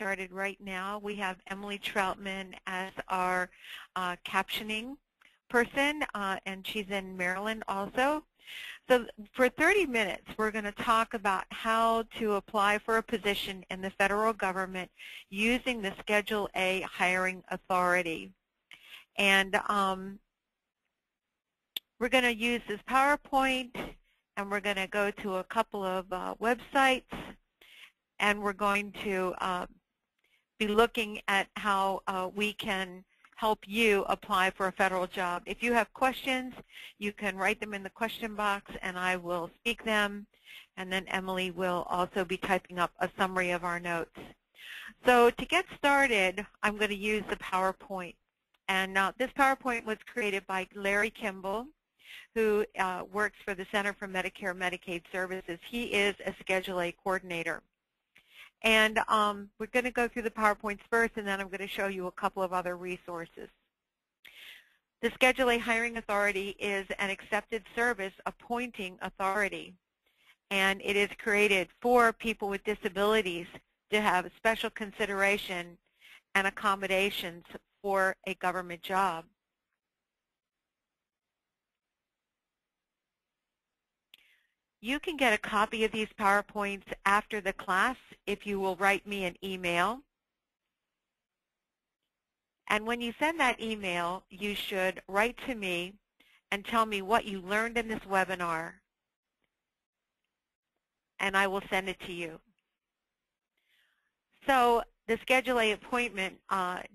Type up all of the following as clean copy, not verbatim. started right now. We have Emily Troutman as our captioning person, and she's in Maryland also. So for 30 minutes, we're going to talk about how to apply for a position in the federal government using the Schedule A hiring authority. And we're going to use this PowerPoint, and we're going to go to a couple of websites, and we're going to be looking at how we can help you apply for a federal job. If you have questions, you can write them in the question box and I will speak them, and then Emily will also be typing up a summary of our notes. So to get started, I'm going to use the PowerPoint. And this PowerPoint was created by Larry Kimball, who works for the Center for Medicare and Medicaid Services. He is a Schedule A coordinator. And we're going to go through the PowerPoints first, and then I'm going to show you a couple of other resources. The Schedule A hiring authority is an accepted service appointing authority, and it is created for people with disabilities to have special consideration and accommodations for a government job. You can get a copy of these PowerPoints after the class if you will write me an email. And when you send that email, you should write to me and tell me what you learned in this webinar, and I will send it to you. So the Schedule A appointment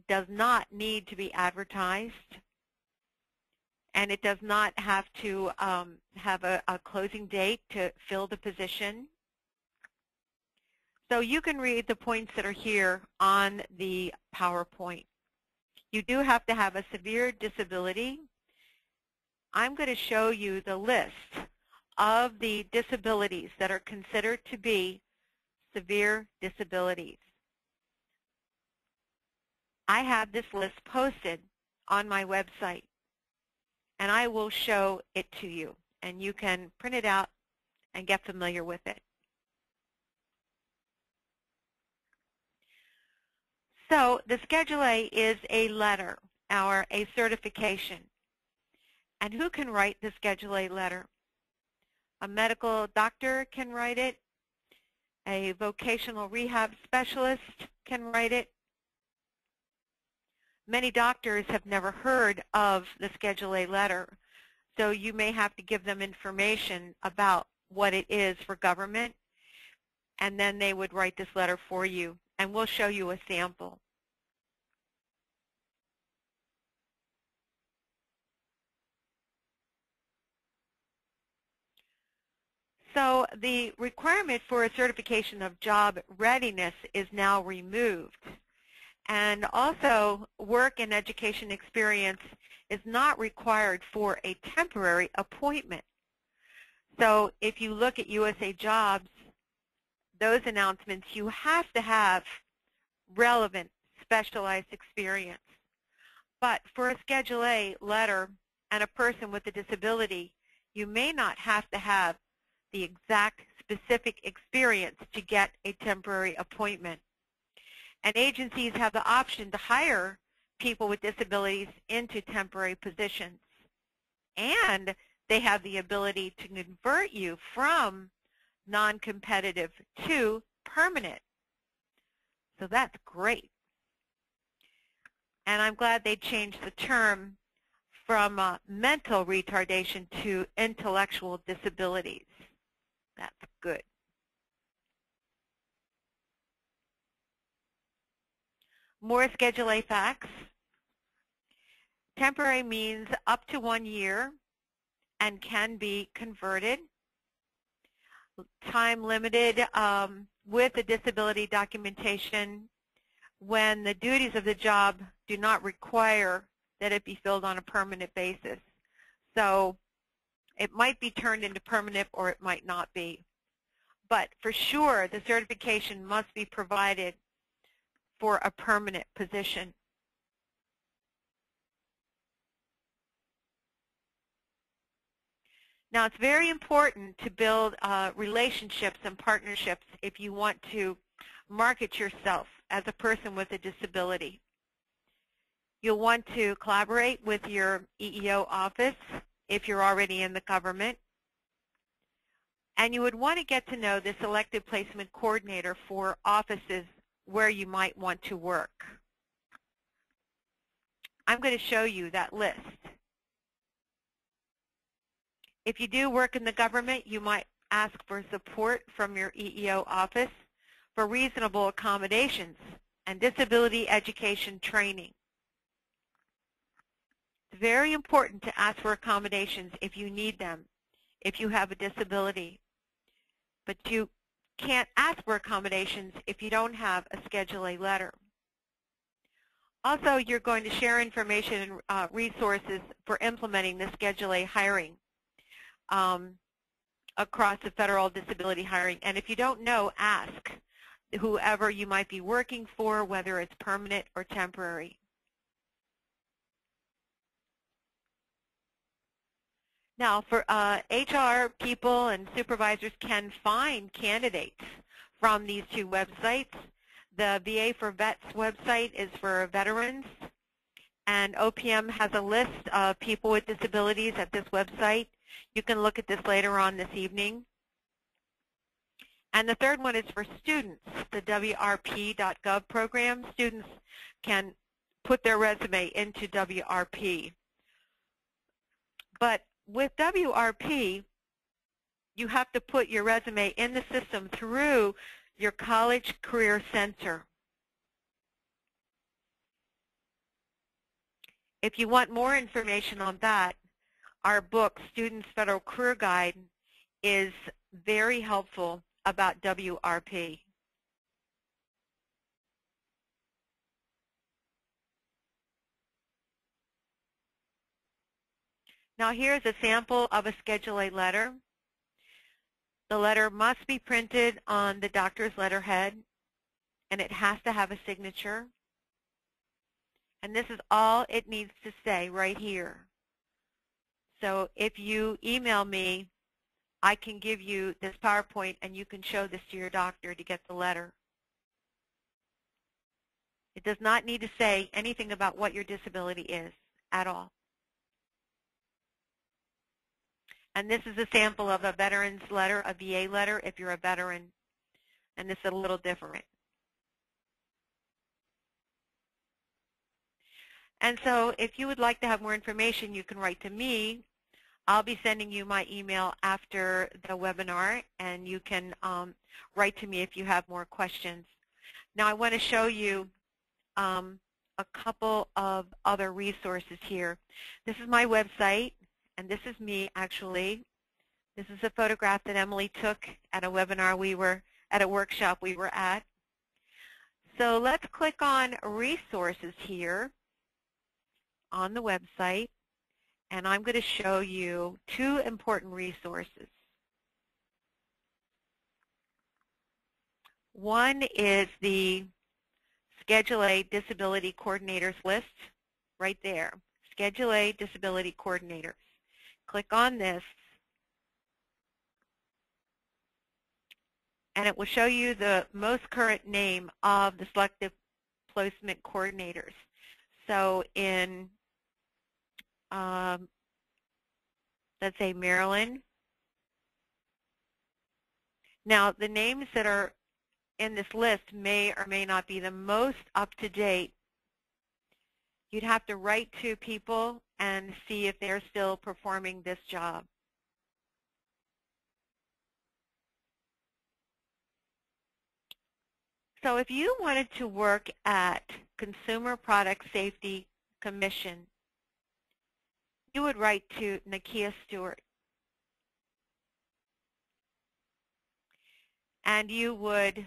does not need to be advertised, and it does not have to have a closing date to fill the position. So you can read the points that are here on the PowerPoint. You do have to have a severe disability. I'm going to show you the list of the disabilities that are considered to be severe disabilities. I have this list posted on my website, and I will show it to you, and you can print it out and get familiar with it. So the Schedule A is a letter or a certification. And who can write the Schedule A letter? A medical doctor can write it. A vocational rehab specialist can write it. Many doctors have never heard of the Schedule A letter, so you may have to give them information about what it is for government, and then they would write this letter for you, and we'll show you a sample. So the requirement for a certification of job readiness is now removed. And also, work and education experience is not required for a temporary appointment. So if you look at USAJOBS, those announcements, you have to have relevant, specialized experience. But for a Schedule A letter and a person with a disability, you may not have to have the exact specific experience to get a temporary appointment. And agencies have the option to hire people with disabilities into temporary positions. And they have the ability to convert you from non-competitive to permanent. So that's great. And I'm glad they changed the term from mental retardation to intellectual disabilities. That's good. More Schedule A facts. Temporary means up to 1 year and can be converted. Time limited with a disability documentation when the duties of the job do not require that it be filled on a permanent basis. So it might be turned into permanent or it might not be. But for sure, the certification must be provided for a permanent position. Now, it's very important to build relationships and partnerships if you want to market yourself as a person with a disability. You'll want to collaborate with your EEO office if you're already in the government. And you would want to get to know the Selective Placement Coordinator for offices where you might want to work. I'm going to show you that list. If you do work in the government, you might ask for support from your EEO office for reasonable accommodations and disability education training. It's very important to ask for accommodations if you need them, if you have a disability. But you can't ask for accommodations if you don't have a Schedule A letter. Also, you're going to share information and resources for implementing the Schedule A hiring across the federal disability hiring. And if you don't know, ask whoever you might be working for, whether it's permanent or temporary. Now, for HR people and supervisors can find candidates from these two websites. The VA for Vets website is for veterans, and OPM has a list of people with disabilities at this website. You can look at this later on this evening. And the third one is for students, the wrp.gov program. Students can put their resume into WRP. But with WRP, you have to put your resume in the system through your college career center. If you want more information on that, our book, Students Federal Career Guide, is very helpful about WRP. Now here's a sample of a Schedule A letter. The letter must be printed on the doctor's letterhead, and it has to have a signature. And this is all it needs to say right here. So if you email me, I can give you this PowerPoint, and you can show this to your doctor to get the letter. It does not need to say anything about what your disability is at all. And this is a sample of a veteran's letter, a VA letter, if you're a veteran. And this is a little different. And so if you would like to have more information, you can write to me. I'll be sending you my email after the webinar, and you can write to me if you have more questions. Now I want to show you a couple of other resources here. This is my website. And this is me, actually. This is a photograph that Emily took at a webinar we were at, a workshop we were at. So let's click on resources here on the website, and I'm going to show you two important resources. One is the Schedule A Disability Coordinators list, right there. Schedule A Disability Coordinators. Click on this, and it will show you the most current name of the Selective Placement Coordinators. So in, let's say, Maryland. Now, the names that are in this list may or may not be the most up-to-date. You'd have to write to people and see if they're still performing this job. So if you wanted to work at Consumer Product Safety Commission, you would write to Nakia Stewart. And you would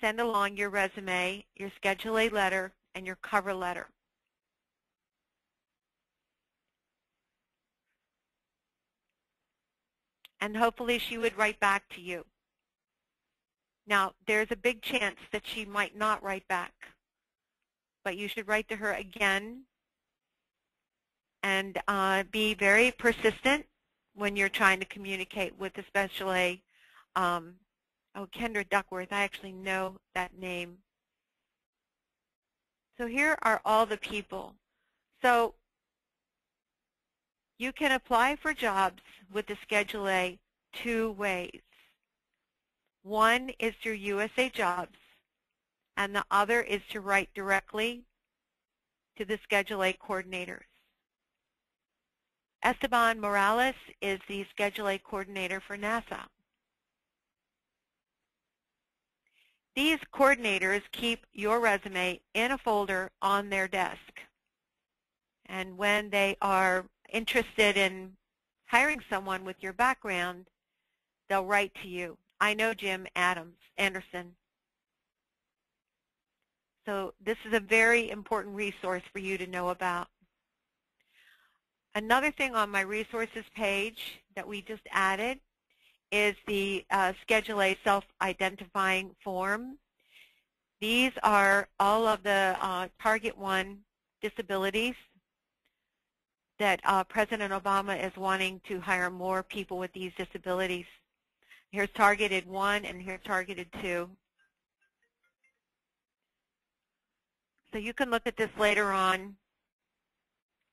send along your resume, your Schedule A letter, and your cover letter. And hopefully she would write back to you. Now, there's a big chance that she might not write back, but you should write to her again and be very persistent when you're trying to communicate with the Schedule A Oh, Kendra Duckworth. I actually know that name. So here are all the people. So you can apply for jobs with the Schedule A two ways. One is through USAJOBS, and the other is to write directly to the Schedule A coordinators. Esteban Morales is the Schedule A coordinator for NASA. These coordinators keep your resume in a folder on their desk. And when they are interested in hiring someone with your background, they'll write to you. I know Jim Adams, Anderson. So this is a very important resource for you to know about. Another thing on my resources page that we just added is the Schedule A self-identifying form. These are all of the Target 1 disabilities that President Obama is wanting to hire more people with these disabilities. Here's Targeted 1 and here's Targeted 2. So you can look at this later on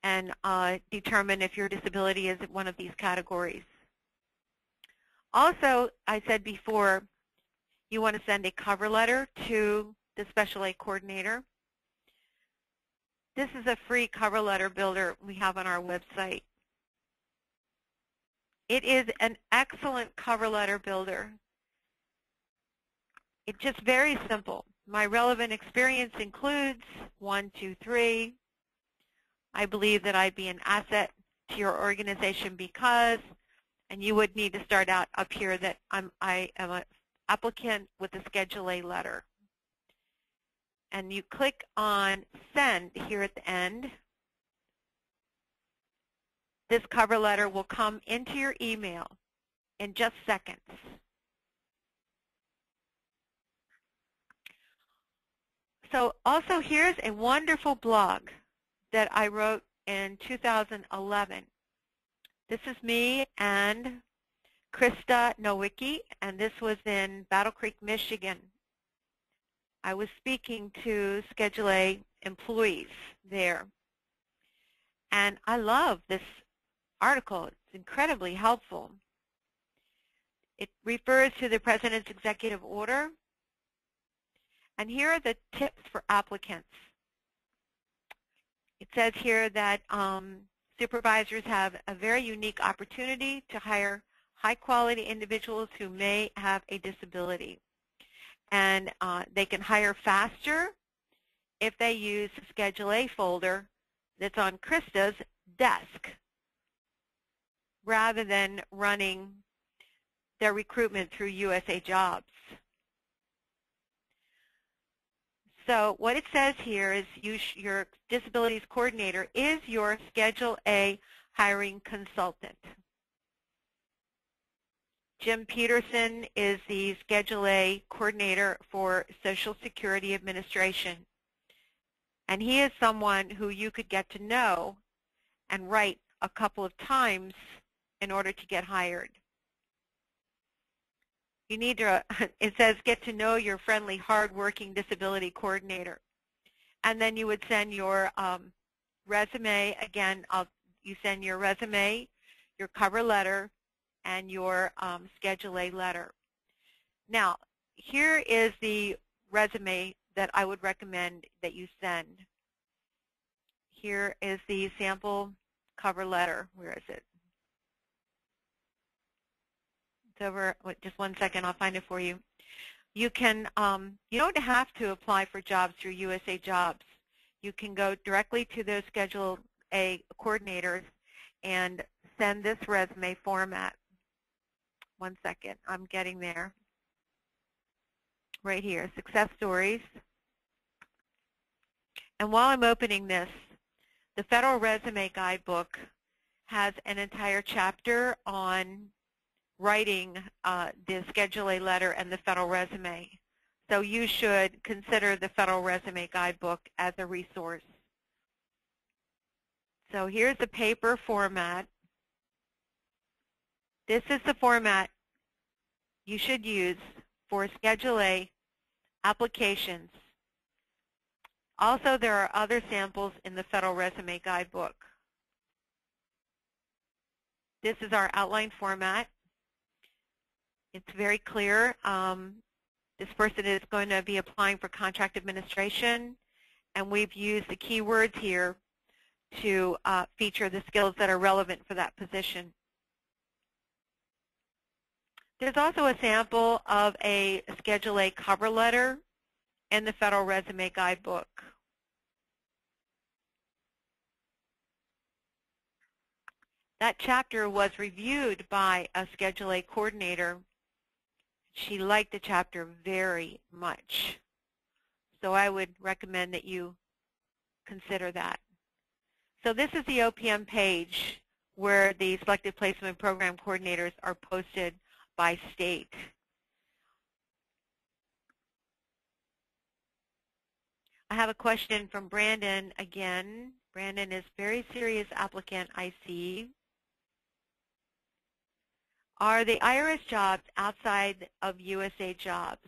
and determine if your disability is one of these categories. Also, I said before, you want to send a cover letter to the Special Ed coordinator. This is a free cover letter builder we have on our website. It is an excellent cover letter builder. It's just very simple. My relevant experience includes 1, 2, 3. I believe that I'd be an asset to your organization because, and you would need to start out up here that I am an applicant with a Schedule A letter. And you click on Send here at the end. This cover letter will come into your email in just seconds. So also here's a wonderful blog that I wrote in 2011. This is me and Krista Nowicki, and this was in Battle Creek, Michigan. I was speaking to Schedule A employees there. And I love this article. It's incredibly helpful. It refers to the President's executive order. And here are the tips for applicants. It says here that supervisors have a very unique opportunity to hire high-quality individuals who may have a disability. And they can hire faster if they use the Schedule A folder that's on Krista's desk rather than running their recruitment through USAJOBS. So what it says here is your disabilities coordinator is your Schedule A hiring consultant. Jim Peterson is the Schedule A coordinator for Social Security Administration. And he is someone who you could get to know and write a couple of times in order to get hired. You need to, it says, get to know your friendly, hard-working disability coordinator. And then you would send your resume, again, you send your resume, your cover letter, and your Schedule A letter. Now, here is the resume that I would recommend that you send. Here is the sample cover letter. Where is it? It's over, wait, just 1 second, I'll find it for you. You can, you don't have to apply for jobs through USAJOBS. You can go directly to those Schedule A coordinators and send this resume format. 1 second, I'm getting there. Right here, success stories. And while I'm opening this, the Federal Resume Guidebook has an entire chapter on writing the Schedule A letter and the Federal Resume. So you should consider the Federal Resume Guidebook as a resource. So here's the paper format. This is the format you should use for Schedule A applications. Also, there are other samples in the Federal Resume Guidebook. This is our outline format. It's very clear. This person is going to be applying for contract administration, and we've used the keywords here to feature the skills that are relevant for that position. There's also a sample of a Schedule A cover letter and the Federal Resume Guidebook. That chapter was reviewed by a Schedule A coordinator. She liked the chapter very much. So I would recommend that you consider that. So this is the OPM page where the Selective Placement Program coordinators are posted by state. I have a question from Brandon again. Brandon is a very serious applicant, I see. Are the IRS jobs outside of USA jobs?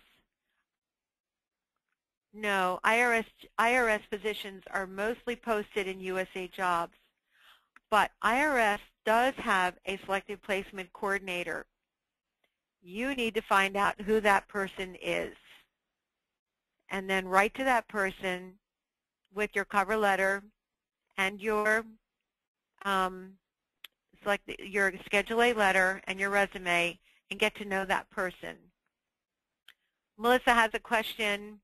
No, IRS positions are mostly posted in USA jobs, but IRS does have a Selective Placement Coordinator. You need to find out who that person is, and then write to that person with your cover letter and your Schedule A letter and your resume, and get to know that person. Melissa has a question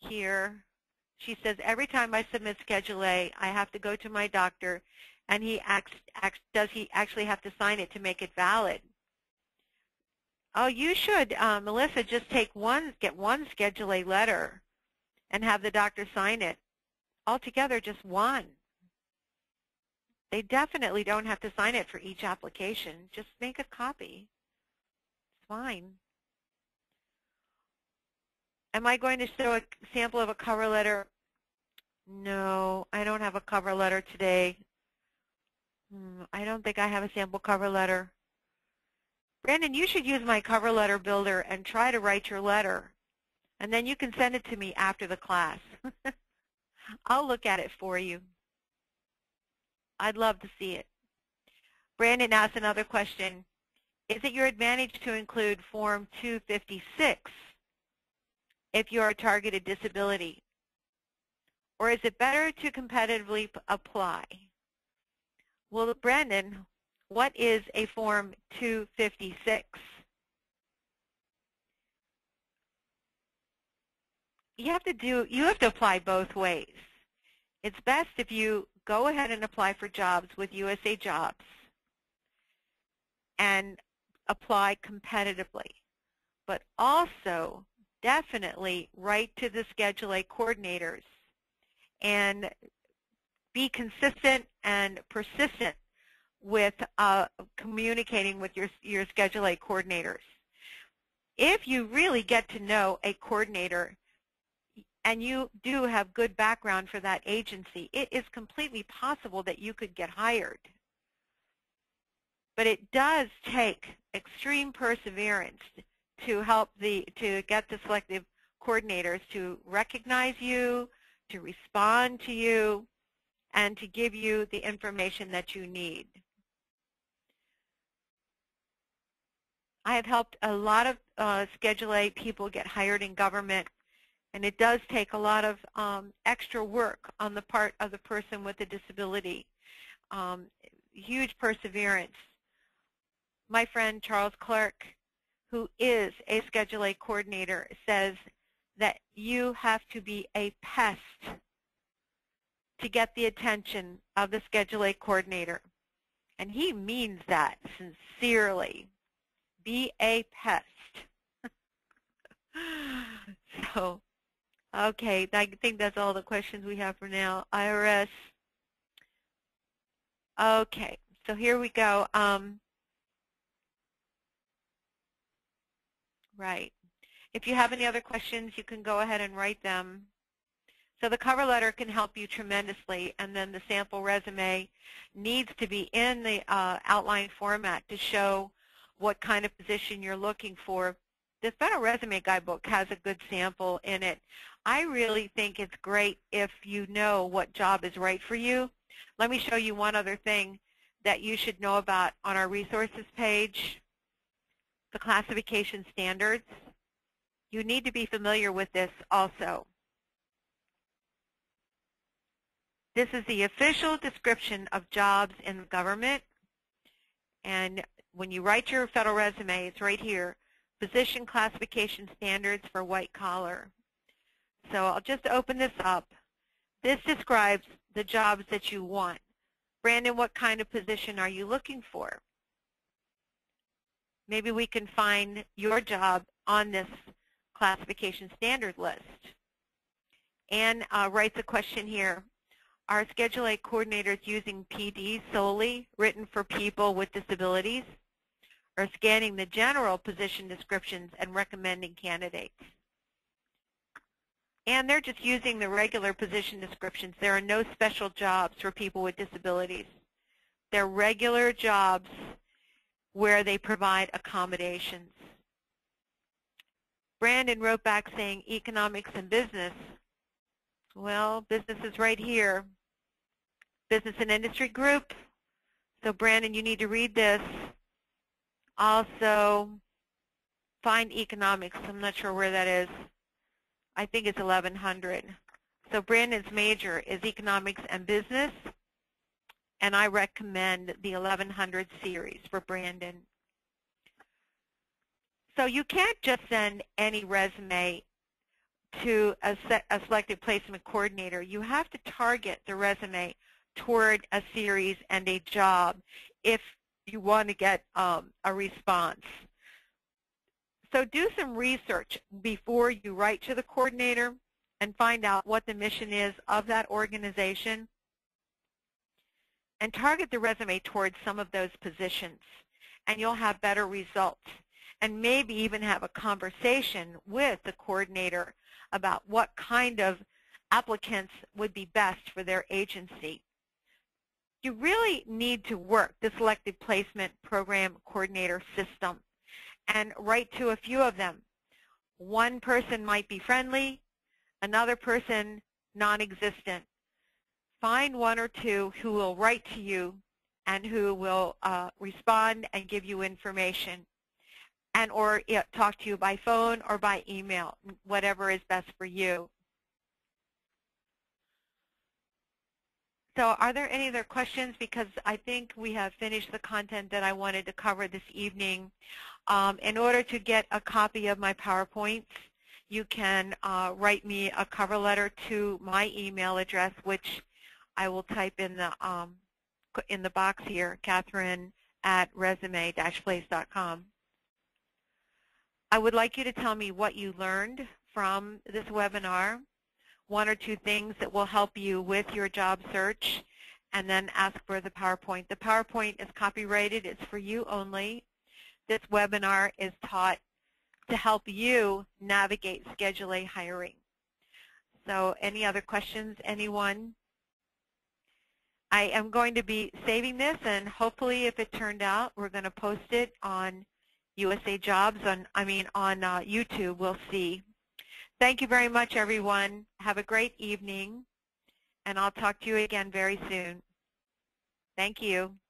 here. She says, every time I submit Schedule A, I have to go to my doctor, and he asks, does he actually have to sign it to make it valid? Oh, you should, Melissa, just get one Schedule A letter and have the doctor sign it. Altogether, just one. They definitely don't have to sign it for each application. Just make a copy. It's fine. Am I going to show a sample of a cover letter? No, I don't have a cover letter today. I don't think I have a sample cover letter. Brandon, you should use my cover letter builder and try to write your letter. And then you can send it to me after the class. I'll look at it for you. I'd love to see it. Brandon asked another question. Is it your advantage to include Form 256? If you are a targeted disability? Or is it better to competitively apply? Well, Brandon, what is a Form 256? You have to apply both ways. It's best if you go ahead and apply for jobs with USA Jobs and apply competitively, but also definitely write to the Schedule A coordinators and be consistent and persistent with communicating with your Schedule A coordinators. If you really get to know a coordinator and you do have good background for that agency, it is completely possible that you could get hired. But it does take extreme perseverance to help to get the selective coordinators to recognize you, to respond to you, and to give you the information that you need. I have helped a lot of Schedule A people get hired in government, and it does take a lot of extra work on the part of the person with a disability, huge perseverance. My friend Charles Clark, who is a Schedule A coordinator, says that you have to be a pest to get the attention of the Schedule A coordinator. And he means that sincerely. Be a pest. So, okay, I think that's all the questions we have for now. IRS. Okay, so here we go. Right. If you have any other questions, you can go ahead and write them. So the cover letter can help you tremendously, and then the sample resume needs to be in the outline format to show what kind of position you're looking for the Federal Resume Guidebook has a good sample in it. I really think it's great if you know what job is right for you. Let me show you one other thing that you should know about on our resources page, the classification standards. You need to be familiar with this also. This is the official description of jobs in the government. And when you write your federal resume, it's right here, position classification standards for white collar. So I'll just open this up. This describes the jobs that you want. Brandon, what kind of position are you looking for? Maybe we can find your job on this classification standard list. Anne writes a question here. Are Schedule A coordinators using PD solely, written for people with disabilities, or scanning the general position descriptions and recommending candidates? And they're just using the regular position descriptions. There are no special jobs for people with disabilities. They're regular jobs where they provide accommodations. Brandon wrote back saying economics and business. Well, business is right here. Business and industry group. So Brandon, you need to read this. Also, find economics. I'm not sure where that is. I think it's 1100. So Brandon's major is economics and business, and I recommend the 1100 series for Brandon. So you can't just send any resume to a selective placement coordinator. You have to target the resume toward a series and a job if you want to get a response. So do some research before you write to the coordinator and find out what the mission is of that organization, and target the resume towards some of those positions, and you'll have better results, and maybe even have a conversation with the coordinator about what kind of applicants would be best for their agency. You really need to work the Selective Placement Program Coordinator system and write to a few of them. One person might be friendly, another person non-existent. Find one or two who will write to you and who will respond and give you information, and or talk to you by phone or by email, whatever is best for you. So are there any other questions? Because I think we have finished the content that I wanted to cover this evening. In order to get a copy of my PowerPoints, you can write me a cover letter to my email address, which I will type in the box here, Kathryn@resume-place.com. I would like you to tell me what you learned from this webinar, one or two things that will help you with your job search, and then ask for the PowerPoint. The PowerPoint is copyrighted. It's for you only. This webinar is taught to help you navigate Schedule A hiring. So any other questions, anyone? I am going to be saving this, and hopefully if it turned out, we're going to post it on USAJOBS on YouTube. We'll see. Thank you very much, everyone. Have a great evening, and I'll talk to you again very soon. Thank you.